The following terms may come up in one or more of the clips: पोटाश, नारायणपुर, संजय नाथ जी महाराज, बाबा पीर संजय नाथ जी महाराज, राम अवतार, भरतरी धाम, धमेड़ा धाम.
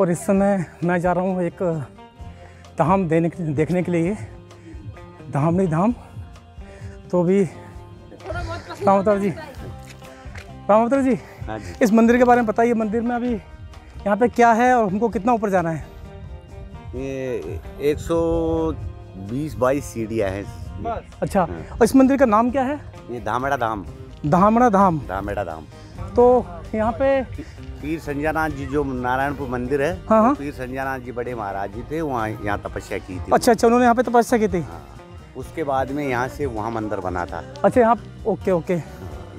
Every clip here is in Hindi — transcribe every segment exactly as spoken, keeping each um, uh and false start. और इस समय मैं जा रहा हूँ एक धाम देने देखने के लिए, भरतरी धाम। तो भी राम अवतार जी, राम अवतार जी, इस मंदिर के बारे में बताइए। मंदिर में अभी यहाँ पे क्या है और हमको कितना ऊपर जाना है? ये एक सौ बीस बाईस सीढ़ियाँ हैं। अच्छा, और इस मंदिर का नाम क्या है? ये धमेड़ा धाम। धमेड़ा धाम। धमेड़ा धाम। तो यहाँ पे पीर संजय नाथ जी, जो नारायणपुर मंदिर है, हाँ? पीर संजय नाथ जी बड़े महाराज जी थे, वहाँ यहाँ तपस्या की थी। अच्छा अच्छा, उन्होंने यहाँ पे तपस्या की थी। हाँ। उसके बाद में यहाँ से वहाँ मंदिर बना था। अच्छा, यहाँ ओके ओके,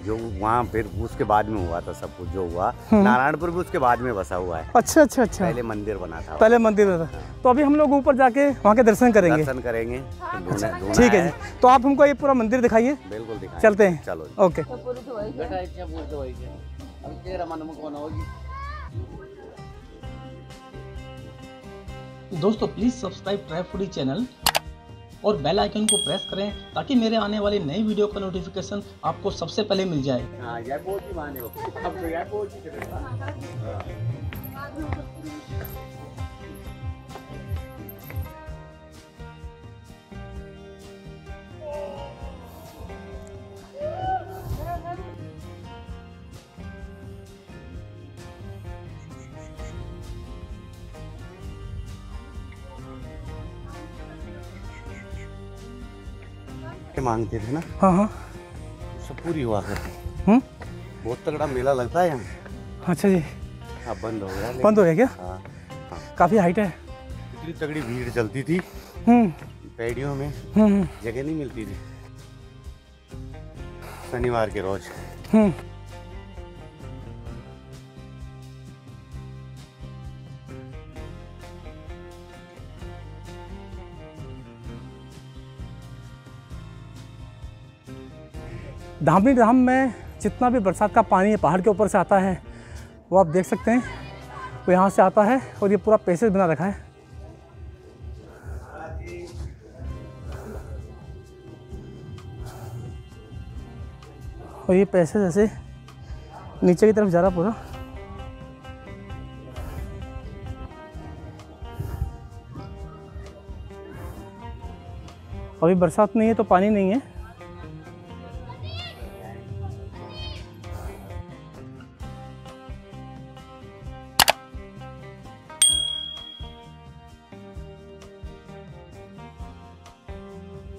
जो वहाँ फिर उसके बाद में हुआ था सब कुछ जो हुआ। नारायणपुर भी उसके बाद में बसा हुआ है। अच्छा अच्छा अच्छा, पहले मंदिर बना था। पहले मंदिर बना था। तो अभी हम लोग ऊपर जाके वहाँ के दर्शन करेंगे। दर्शन करेंगे, ठीक है जी। तो आप हमको ये पूरा मंदिर दिखाइए। बिल्कुल दिखाइए, चलते हैं। चलो ओके। दोस्तों please subscribe try foodie channel और बेल आइकन को प्रेस करें ताकि मेरे आने वाले नई वीडियो का नोटिफिकेशन आपको सबसे पहले मिल जाए। मांगते थे ना, हाँ हाँ, सब पूरी हुआ करती। हम्म, बहुत तगड़ा मेला लगता है यहाँ। अच्छा जी, अब बंद हो गया। बंद हो गया क्या? हाँ, हाँ। काफी हाइट है। इतनी तगड़ी भीड़ चलती थी, हम्म, पैडियों में जगह नहीं मिलती थी शनिवार के रोज। हम्म, धमेड़ा धाम में जितना भी बरसात का पानी है पहाड़ के ऊपर से आता है, वो आप देख सकते हैं। वो यहाँ से आता है और ये पूरा पैसेज बना रखा है। और ये पैसेज ऐसे नीचे की तरफ जा रहा पूरा। अभी बरसात नहीं है तो पानी नहीं है।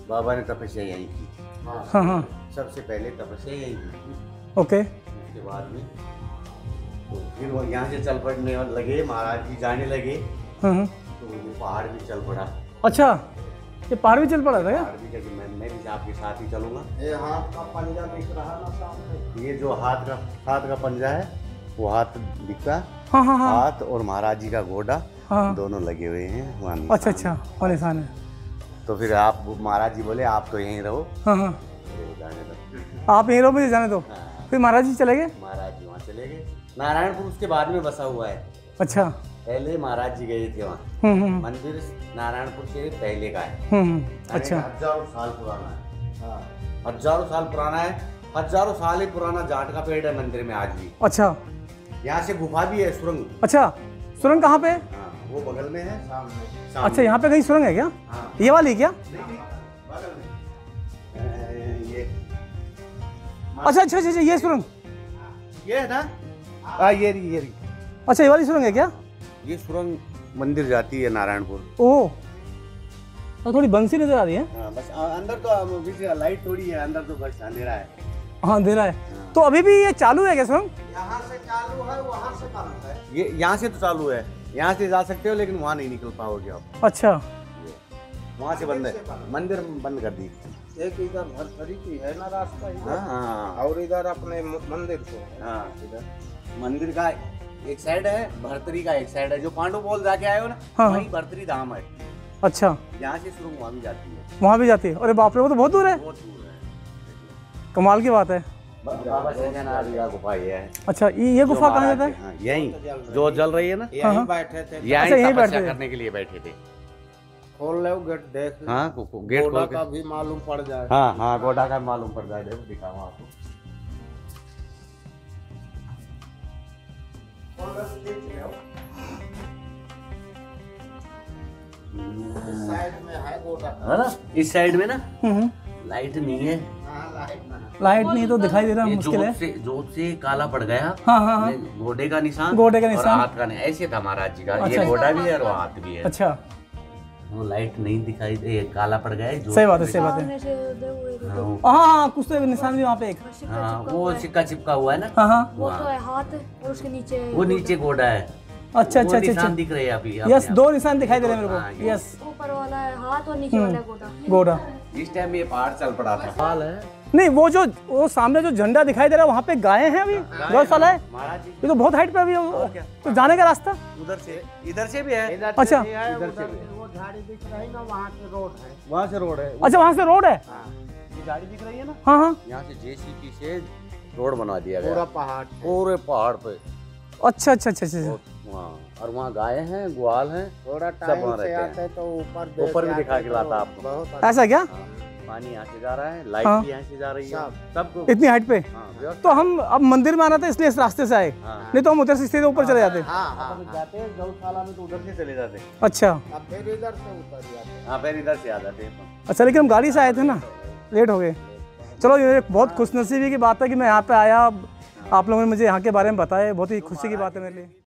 बाबा ने तपस्या यहीं की थी। हाँ हाँ, सबसे पहले तपस्या यहीं की थी। ओके, उसके बाद में तो फिर वो यहाँ से चल पड़ने लगे, महाराज जी जाने लगे। हाँ हाँ, तो वो पहाड़ भी चल पड़ा। अच्छा, ये पहाड़ भी चल पड़ा था? पहाड़ भी चल, मैं मैं भी आपके साथ ही चलूँगा। ये हाथ का पंजा दिख रहा ना सामने, ये जो हाथ का हाथ का पंजा है वो हाथ दिखता। हाँ हाँ, हाथ और महाराज जी का घोड़ा दोनों लगे हुए हैं। अच्छा अच्छा, और निशान है। तो फिर आप महाराज जी बोले आप तो यहीं रहो। हाँ हाँ, आप यहीं रहो, मुझे जाने दो। हाँ। फिर महाराज जी चले गए। महाराज जी वहाँ चले गए। नारायणपुर उसके बाद में बसा हुआ है। अच्छा, पहले महाराज जी गए थे वहाँ। मंदिर नारायणपुर से पहले का है। अच्छा, हजारों साल पुराना है। हजारों साल पुराना है। हजारों साल ही पुराना जाट का पेड़ है मंदिर में आज भी। अच्छा, यहाँ से गुफा भी है, सुरंग। अच्छा, सुरंग कहाँ पे? वो बगल में है, सामने, सामने। अच्छा, यहाँ पे कहीं सुरंग है क्या? हाँ। ये वाली क्या? बगल में ये। अच्छा अच्छा अच्छा, ये सुरंग ये है ना? हाँ, ये रही, ये रही। अच्छा, ये वाली सुरंग है क्या? ये सुरंग मंदिर जाती है नारायणपुर। ओह, तो थोड़ी बंसी नजर आ रही है। हाँ, बस अंदर तो लाइट थोड़ी है, अंदर तो बस अंधेरा है। हाँ, अंधेरा है। तो अभी भी ये चालू है क्या सुरंग? यहाँ से चालू है, वहाँ से चालू है। ये यहाँ से तो चालू है, यहाँ से जा सकते हो, लेकिन वहाँ नहीं निकल पाओगे आप। अच्छा, वहाँ से बंद है, मंदिर बंद कर दी। एक इधर भरतरी की है ना रास्ता इधर। हाँ, और इधर अपने मंदिर को। हाँ, इधर मंदिर का एक साइड है, भरतरी का एक साइड है। जो पांडव बोल जाके आए हो ना, हाँ, वही भरतरी धाम है। अच्छा, यहाँ से शुरू वहाँ भी जाती है। वहाँ भी जाती है? अरे बाप रे, वो तो बहुत दूर है। बहुत दूर है, कमाल की बात है। बाबा संजयनाथ गुफा ये है। अच्छा, ये गुफा कहाँ जाता है? यही जो जल रही है ना, यहीं बैठे थे। यहीं तपस्या करने के लिए बैठे थे। खोल लो गेट, देख। हाँ, गेट खोल के भी मालूम पड़ जाए। हाँ हाँ, गोडा का मालूम पड़ जाए। देखो, दिखाऊँ आपको। साइड में है गोटा, इस साइड में ना लाइट नहीं है, लाइट नहीं तो दिखाई दे रहा मुश्किल है। जोत जोत से काला पड़ गया। हाँ हाँ हाँ। घोड़े का निशान, घोड़े का निशान, हाथ का नहीं, ऐसे था महाराज जी का। अच्छा। ये घोड़ा भी है और हाथ भी है। अच्छा, वो लाइट नहीं दिखाई दे, काला पड़ गया है। सही बात है, सही बात है। हाँ, कुछ तो निशान भी वहाँ पे एक, हाँ वो सिक्का चिपका हुआ है ना, वो हाथ और उसके नीचे वो नीचे घोड़ा है। अच्छा अच्छा अच्छा, निशान दिख रहे हैं अभी। यस, दो निशान दिखाई दे रहे हैं मेरे को। यस, ऊपर वाला है हाथ और नीचे वाला घोड़ा। घोड़ा इस टाइम ये पहाड़ चल पड़ा था। पाल है नहीं, वो जो वो सामने जो झंडा दिखाई दे रहा है वहाँ पे गाय हैं अभी, गौशाला है ये तो बहुत हाइट पे अभी। तो जाने का रास्ता उधर से, इधर से भी है। अच्छा, इधर से वो झाड़ी दिख रही ना, वहाँ से रोड है, वहाँ से रोड है। अच्छा, वहाँ से रोड है, ये झाड़ी दिख रही है ना। हाँ हाँ, यहाँ से जेसीबी से रोड बना दिया गया पूरा पहाड़, पूरे पहाड़ पे। अच्छा अच्छा अच्छा अच्छा, और वहाँ गाय हैं, ग्वाल हैं, थोड़ा टाइम से आते हैं तो ऊपर ऊपर भी दिखा के लाता आपको। ऐसा क्या पानी यहाँ से जा रहा है, लाइट भी यहाँ से जा रही है, सबको इतनी हाइट पे। हाँ, तो हम अब मंदिर में आना था इसलिए इस रास्ते से आए। हाँ, नहीं तो हम उधर से ऊपर चले जाते। हाँ, हाँ, हाँ, जाते गौशाला में तो उधर से चले जाते। अच्छा, अब फिर इधर से ऊपर जाते। हाँ, फिर इधर से आ जाते हैं। अच्छा, लेकिन हम गाड़ी से आए थे ना, लेट हो गए। चलो, ये बहुत खुशनसीबी की बात है कि मैं यहाँ पे आया, आप लोगों ने मुझे यहाँ के बारे में बताया, बहुत ही खुशी की बात है मेरे लिए।